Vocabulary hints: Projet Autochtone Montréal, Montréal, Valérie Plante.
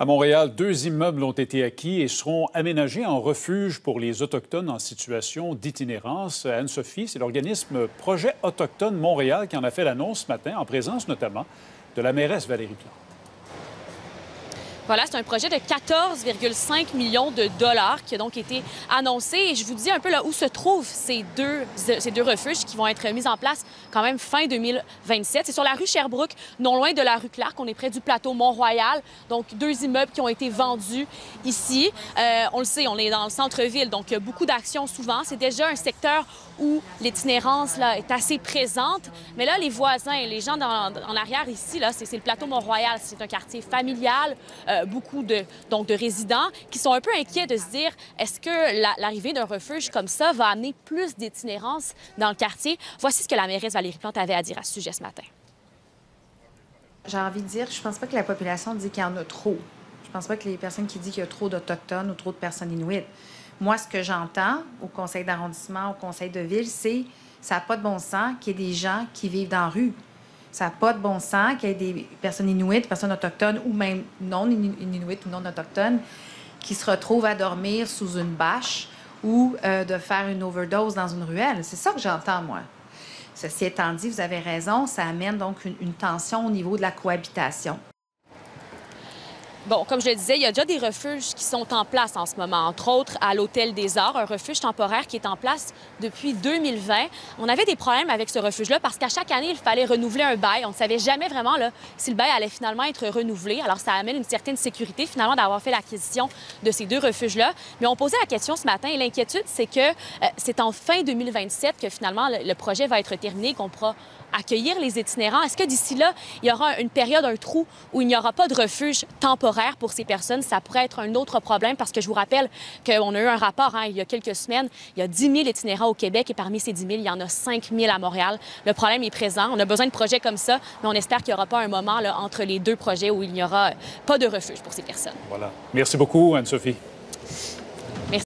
À Montréal, 2 immeubles ont été acquis et seront aménagés en refuge pour les Autochtones en situation d'itinérance. Anne-Sophie, c'est l'organisme Projet Autochtone Montréal qui en a fait l'annonce ce matin, en présence notamment de la mairesse Valérie Plante. Voilà, c'est un projet de 14,5 millions de dollars qui a donc été annoncé. Et je vous dis un peu là où se trouvent ces deux refuges qui vont être mis en place quand même fin 2027. C'est sur la rue Sherbrooke, non loin de la rue Clark. On est près du plateau Mont-Royal. Donc, 2 immeubles qui ont été vendus ici. On le sait, on est dans le centre-ville, donc il y a beaucoup d'actions souvent. C'est déjà un secteur où l'itinérance est assez présente. Mais là, les voisins, les gens en arrière ici, c'est le plateau Mont-Royal. C'est un quartier familial. Beaucoup de résidents qui sont un peu inquiets de se dire est-ce que l'arrivée d'un refuge comme ça va amener plus d'itinérance dans le quartier? Voici ce que la mairesse Valérie Plante avait à dire à ce sujet ce matin. J'ai envie de dire, je pense pas que la population dit qu'il y en a trop. Je pense pas que les personnes qui disent qu'il y a trop d'Autochtones ou trop de personnes inuites. Moi, ce que j'entends au conseil d'arrondissement, au conseil de ville, c'est ça n'a pas de bon sens qu'il y ait des gens qui vivent dans la rue. Ça n'a pas de bon sens qu'il y ait des personnes inuites, personnes autochtones ou même non inuites ou non autochtones qui se retrouvent à dormir sous une bâche ou de faire une overdose dans une ruelle. C'est ça que j'entends, moi. Ceci étant dit, vous avez raison, ça amène donc une tension au niveau de la cohabitation. Bon, comme je le disais, il y a déjà des refuges qui sont en place en ce moment, entre autres à l'Hôtel des Arts, un refuge temporaire qui est en place depuis 2020. On avait des problèmes avec ce refuge-là parce qu'à chaque année, il fallait renouveler un bail. On ne savait jamais vraiment si le bail allait finalement être renouvelé. Alors, ça amène une certaine sécurité, finalement, d'avoir fait l'acquisition de ces 2 refuges-là. Mais on posait la question ce matin et l'inquiétude, c'est que c'est en fin 2027 que finalement le projet va être terminé, qu'on pourra accueillir les itinérants. Est-ce que d'ici là, il y aura une période, un trou où il n'y aura pas de refuge temporaire pour ces personnes? Ça pourrait être un autre problème parce que je vous rappelle qu'on a eu un rapport il y a quelques semaines. Il y a 10 000 itinérants au Québec et parmi ces 10 000, il y en a 5 000 à Montréal. Le problème est présent. On a besoin de projets comme ça, mais on espère qu'il n'y aura pas un moment entre les 2 projets où il n'y aura pas de refuge pour ces personnes. Voilà. Merci beaucoup, Anne-Sophie.